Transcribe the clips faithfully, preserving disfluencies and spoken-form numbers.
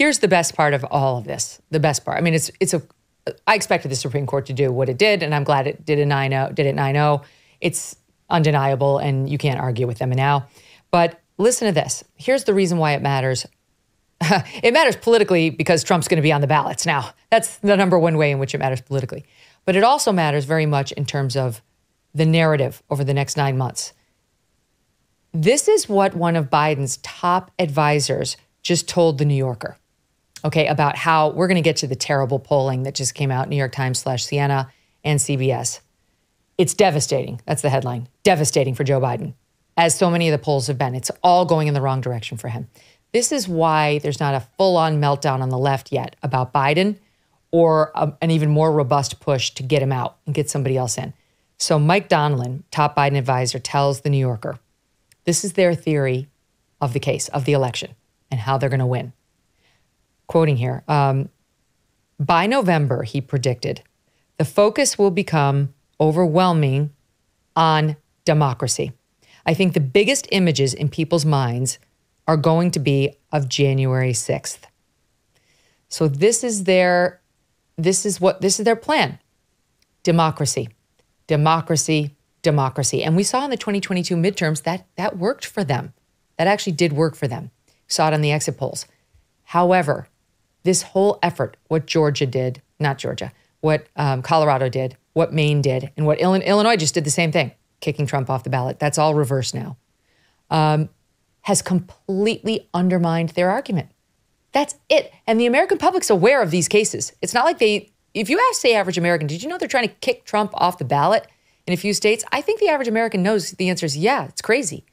here's the best part of all of this. The best part. I mean, it's it's a. I expected the Supreme Court to do what it did, and I'm glad it did a nine oh. Did it nine oh? It's undeniable, and you can't argue with them now. But listen to this. Here's the reason why it matters. It matters politically because Trump's going to be on the ballots now. That's the number one way in which it matters politically. But it also matters very much in terms of the narrative over the next nine months. This is what one of Biden's top advisors just told The New Yorker, okay, about how we're going to get to the terrible polling that just came out, New York Times slash Siena and C B S. It's devastating. That's the headline. Devastating for Joe Biden, as so many of the polls have been. It's all going in the wrong direction for him. This is why there's not a full-on meltdown on the left yet about Biden or a, an even more robust push to get him out and get somebody else in. So Mike Donilon, top Biden advisor, tells The New Yorker, this is their theory of the case, of the election, and how they're going to win. Quoting here, um, by November, he predicted, the focus will become overwhelming on democracy. I think the biggest images in people's minds are going to be of January sixth. So this is their, this is what, this is their plan. Democracy, democracy, democracy. And we saw in the twenty twenty-two midterms that that worked for them. That actually did work for them. Saw it on the exit polls. However, this whole effort, what Georgia did, not Georgia, what um, Colorado did, what Maine did, and what Illinois, Illinois just did the same thing, kicking Trump off the ballot. That's all reversed now. Um, has completely undermined their argument. That's it. And the American public's aware of these cases. It's not like they, if you ask the average American, did you know they're trying to kick Trump off the ballot in a few states? I think the average American knows the answer is yeah, it's crazy.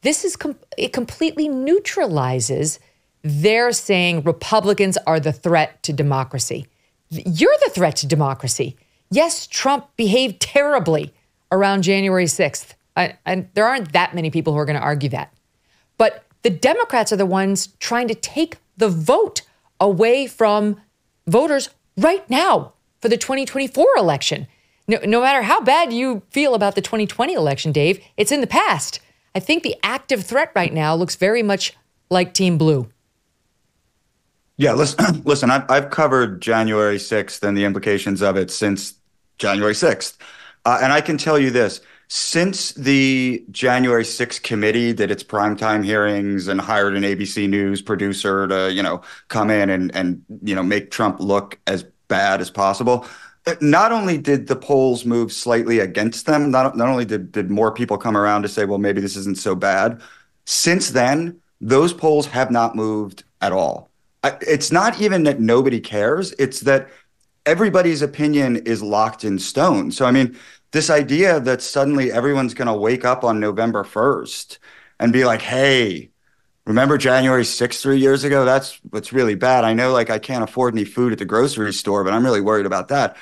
This is, com- it completely neutralizes their saying Republicans are the threat to democracy. You're the threat to democracy. Yes, Trump behaved terribly around January sixth. I, I, there aren't that many people who are going to argue that. But the Democrats are the ones trying to take the vote away from voters right now for the twenty twenty-four election. No, no matter how bad you feel about the twenty twenty election, Dave, it's in the past. I think the active threat right now looks very much like Team Blue. Yeah, listen, listen I've, I've covered January sixth and the implications of it since January sixth. Uh, and I can tell you this. Since the January sixth committee did its primetime hearings and hired an A B C News producer to, you know, come in and, and, you know, make Trump look as bad as possible, not only did the polls move slightly against them, not, not only did, did more people come around to say, well, maybe this isn't so bad. Since then, those polls have not moved at all. I, it's not even that nobody cares. It's that everybody's opinion is locked in stone. So, I mean, this idea that suddenly everyone's going to wake up on November first and be like, hey, remember January sixth three years ago? That's what's really bad. I know, like, I can't afford any food at the grocery store, but I'm really worried about that.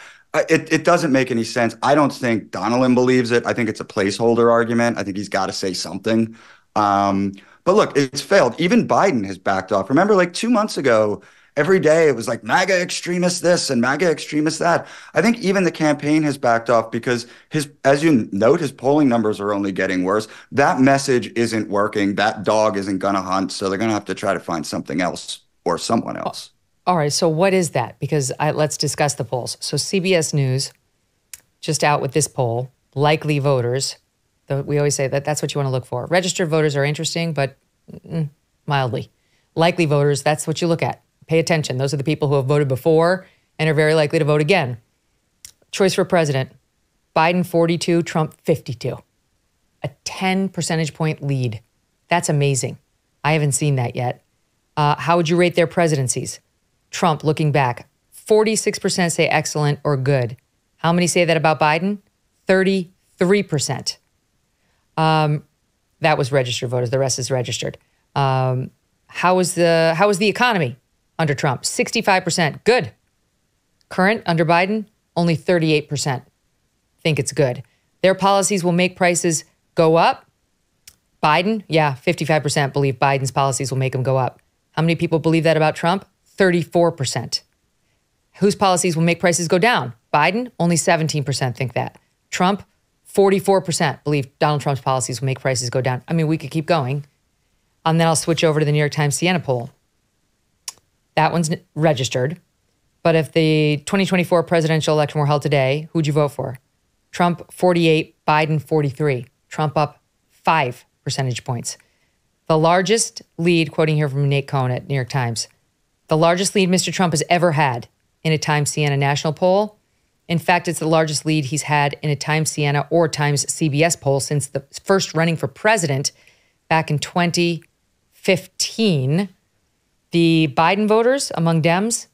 It, it doesn't make any sense. I don't think Donilon believes it. I think it's a placeholder argument. I think he's got to say something. Um, but look, it's failed. Even Biden has backed off. Remember, like, two months ago, every day it was like MAGA extremists this and MAGA extremists that. I think even the campaign has backed off because his, as you note, his polling numbers are only getting worse. That message isn't working. That dog isn't going to hunt. So they're going to have to try to find something else or someone else. All right. So what is that? Because I, let's discuss the polls. So C B S News just out with this poll, likely voters. We always say that that's what you want to look for. Registered voters are interesting, but mm, mildly. Likely voters, that's what you look at. Pay attention. Those are the people who have voted before and are very likely to vote again. Choice for president, Biden forty-two, Trump fifty-two. A ten percentage point lead. That's amazing. I haven't seen that yet. Uh, how would you rate their presidencies? Trump, looking back, forty-six percent say excellent or good. How many say that about Biden? thirty-three percent. Um, that was registered voters. The rest is registered. Um, how was the, how was the economy? Under Trump, sixty-five percent, good. Current, under Biden, only thirty-eight percent think it's good. Their policies will make prices go up. Biden, yeah, fifty-five percent believe Biden's policies will make them go up. How many people believe that about Trump? thirty-four percent. Whose policies will make prices go down? Biden, only seventeen percent think that. Trump, forty-four percent believe Donald Trump's policies will make prices go down. I mean, we could keep going. And then I'll switch over to the New York Times Siena poll. That one's registered. But if the twenty twenty-four presidential election were held today, who'd you vote for? Trump forty-eight, Biden forty-three. Trump up five percentage points. The largest lead, quoting here from Nate Cohn at New York Times, the largest lead Mister Trump has ever had in a Times Siena national poll. In fact, it's the largest lead he's had in a Times Siena or Times C B S poll since the first running for president back in twenty fifteen. The Biden voters among Dems,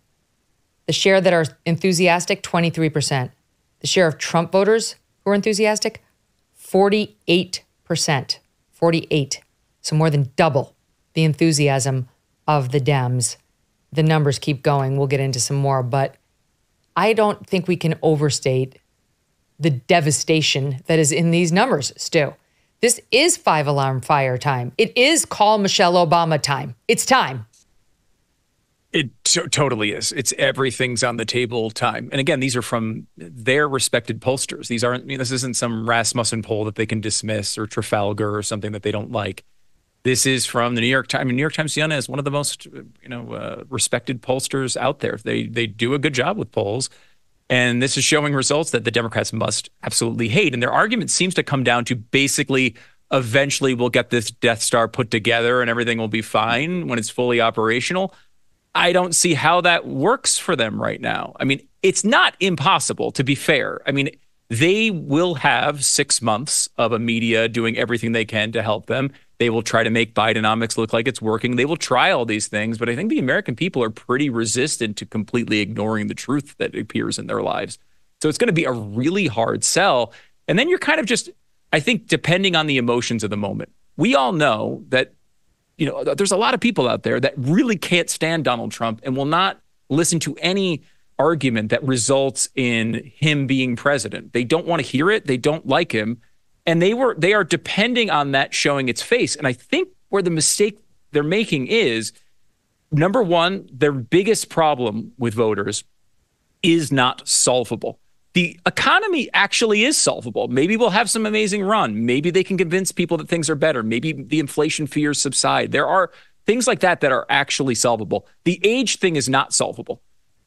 the share that are enthusiastic, twenty-three percent. The share of Trump voters who are enthusiastic, forty-eight percent. forty-eight. So more than double the enthusiasm of the Dems. The numbers keep going. We'll get into some more, but I don't think we can overstate the devastation that is in these numbers, Stu. This is five-alarm fire time. It is call Michelle Obama time. It's time. It t- totally is. It's everything's on the table time. And again, these are from their respected pollsters. These aren't, I mean, this isn't some Rasmussen poll that they can dismiss or Trafalgar or something that they don't like. This is from the New York Times. I mean, New York Times Siena is one of the most, you know, uh, respected pollsters out there. They they do a good job with polls, and this is showing results that the Democrats must absolutely hate. And their argument seems to come down to basically, eventually we'll get this Death Star put together and everything will be fine when it's fully operational. I don't see how that works for them right now. I mean, it's not impossible, to be fair. I mean, they will have six months of a media doing everything they can to help them. They will try to make Bidenomics look like it's working. They will try all these things, but I think the American people are pretty resistant to completely ignoring the truth that appears in their lives. So it's going to be a really hard sell. And then you're kind of just, I think, depending on the emotions of the moment. We all know that, you know, there's a lot of people out there that really can't stand Donald Trump and will not listen to any argument that results in him being president. They don't want to hear it. They don't like him. And they were they are depending on that showing its face. And I think where the mistake they're making is, number one, their biggest problem with voters is not solvable. The economy actually is solvable. Maybe we'll have some amazing run. Maybe they can convince people that things are better. Maybe the inflation fears subside. There are things like that that are actually solvable. The age thing is not solvable.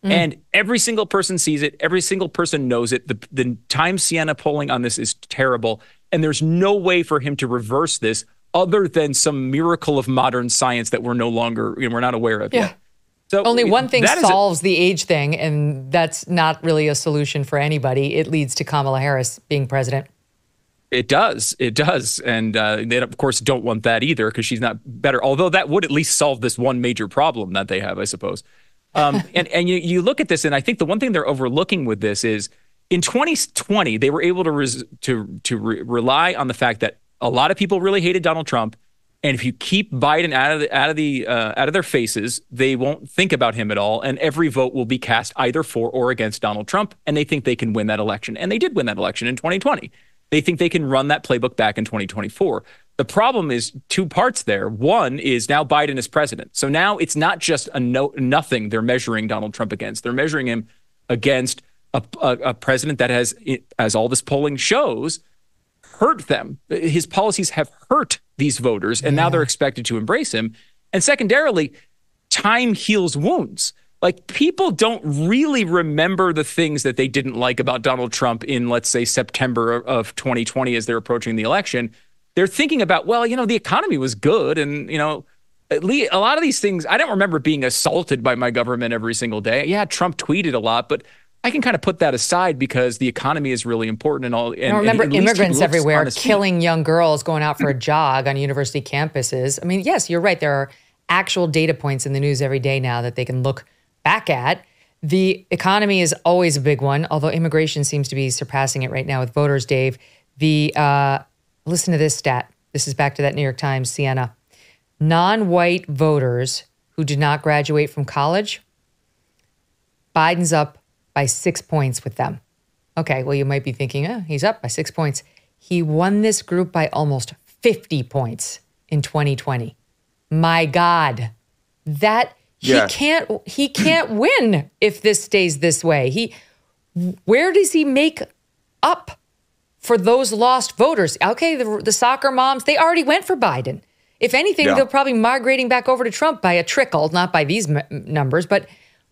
Mm. And every single person sees it. Every single person knows it. The, the Times Siena polling on this is terrible. And there's no way for him to reverse this other than some miracle of modern science that we're no longer, you know, we're not aware of yeah. yet. So only one thing solves the age thing, and that's not really a solution for anybody. It leads to Kamala Harris being president. It does. It does. And uh, they, of course, don't want that either because she's not better, although that would at least solve this one major problem that they have, I suppose. Um, and and you, you look at this, and I think the one thing they're overlooking with this is in twenty twenty, they were able to res- to to re- rely on the fact that a lot of people really hated Donald Trump, and if you keep Biden out of the, out of the uh, out of their faces, they won't think about him at all, and every vote will be cast either for or against Donald Trump, and they think they can win that election, and they did win that election in twenty twenty. They think they can run that playbook back in twenty twenty-four. The problem is two parts there. One is now Biden is president. So now it's not just a no, nothing they're measuring Donald Trump against. They're measuring him against a, a, a president that has, as all this polling shows, hurt them. His policies have hurt these voters, and yeah. now they're expected to embrace him. And secondarily, time heals wounds. Like, people don't really remember the things that they didn't like about Donald Trump in, let's say, September of twenty twenty as they're approaching the election. They're thinking about, well, you know, the economy was good. And, you know, at least a lot of these things, I don't remember being assaulted by my government every single day. Yeah, Trump tweeted a lot, but I can kind of put that aside because the economy is really important. And all. And, and remember, and immigrants everywhere killing young girls going out for a jog on university campuses. I mean, yes, you're right. There are actual data points in the news every day now that they can look back at. The economy is always a big one, although immigration seems to be surpassing it right now with voters, Dave. The, uh, listen to this stat. This is back to that New York Times, Siena. Non-white voters who did not graduate from college, Biden's up by six points with them. Okay, well, you might be thinking, oh, he's up by six points. He won this group by almost fifty points in twenty twenty. My God, that... Yeah. He can't. He can't win if this stays this way. He, where does he make up for those lost voters? Okay, the, the soccer moms—they already went for Biden. If anything, yeah. they'll probably migrating back over to Trump by a trickle, not by these m numbers, but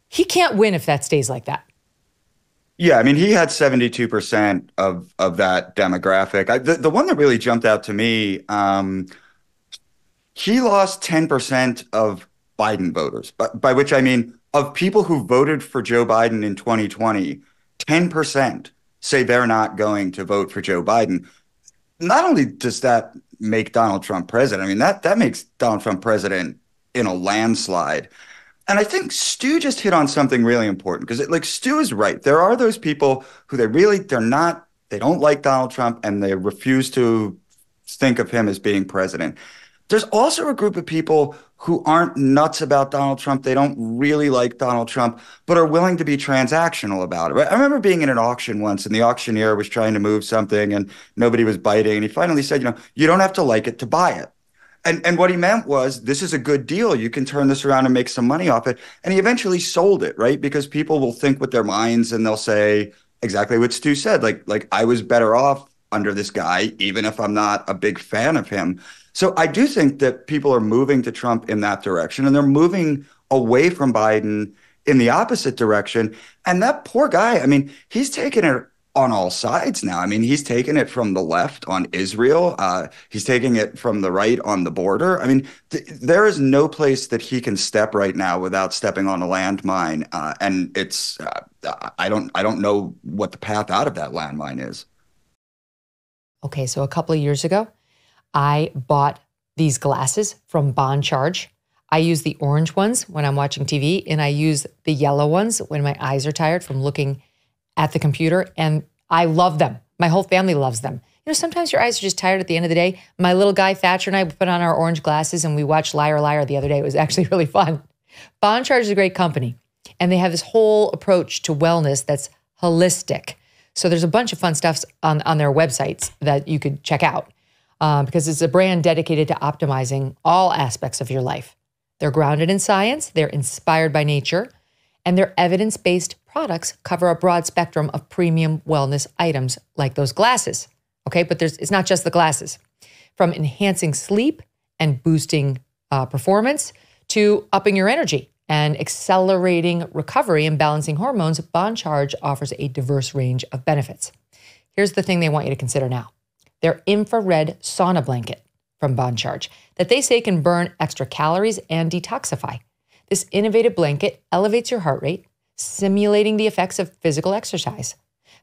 he can't win if that stays like that. Yeah, I mean, he had seventy-two percent of, of that demographic. I, the, the one that really jumped out to me, um, he lost ten percent of Biden voters, by, by which I mean, of people who voted for Joe Biden in twenty twenty, ten percent say they're not going to vote for Joe Biden. Not only does that make Donald Trump president, I mean, that, that makes Donald Trump president in a landslide. And I think Stu just hit on something really important, because like Stu is right. There are those people who they really, they're not, they don't like Donald Trump and they refuse to think of him as being president. There's also a group of people who aren't nuts about Donald Trump. They don't really like Donald Trump, but are willing to be transactional about it. I remember being in an auction once and the auctioneer was trying to move something and nobody was biting. And he finally said, you know, you don't have to like it to buy it. And, and what he meant was, this is a good deal. You can turn this around and make some money off it. And he eventually sold it, right? Because people will think with their minds and they'll say exactly what Stu said. Like, like I was better off under this guy, even if I'm not a big fan of him. So I do think that people are moving to Trump in that direction, and they're moving away from Biden in the opposite direction. And that poor guy, I mean, he's taken it on all sides now. I mean, he's taken it from the left on Israel. Uh, he's taking it from the right on the border. I mean, th there is no place that he can step right now without stepping on a landmine. Uh, and it's uh, I don't I don't know what the path out of that landmine is. Okay, so a couple of years ago, I bought these glasses from Bond Charge. I use the orange ones when I'm watching T V, and I use the yellow ones when my eyes are tired from looking at the computer, and I love them. My whole family loves them. You know, sometimes your eyes are just tired at the end of the day. My little guy, Thatcher, and I put on our orange glasses, and we watched Liar, Liar the other day. It was actually really fun. Bond Charge is a great company, and they have this whole approach to wellness that's holistic. So there's a bunch of fun stuff on, on their websites that you could check out. Um, because it's a brand dedicated to optimizing all aspects of your life. They're grounded in science, they're inspired by nature, and their evidence-based products cover a broad spectrum of premium wellness items like those glasses, okay? But there's, it's not just the glasses. From enhancing sleep and boosting uh, performance to upping your energy and accelerating recovery and balancing hormones, Bond Charge offers a diverse range of benefits. Here's the thing they want you to consider now. Their infrared sauna blanket from Bond Charge that they say can burn extra calories and detoxify. This innovative blanket elevates your heart rate, simulating the effects of physical exercise.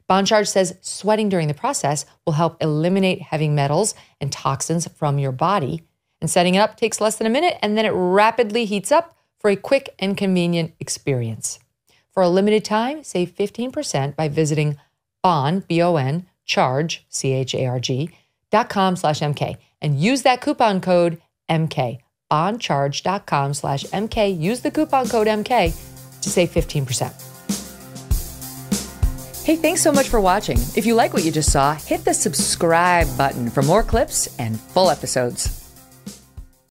Bond Charge says sweating during the process will help eliminate heavy metals and toxins from your body, and setting it up takes less than a minute, and then it rapidly heats up for a quick and convenient experience. For a limited time, save fifteen percent by visiting Bond, B O N, Charge, C H A R G, dot com slash M K, and use that coupon code M K, bond charge dot com slash M K. Use the coupon code M K to save fifteen percent. Hey, thanks so much for watching. If you like what you just saw, hit the subscribe button for more clips and full episodes.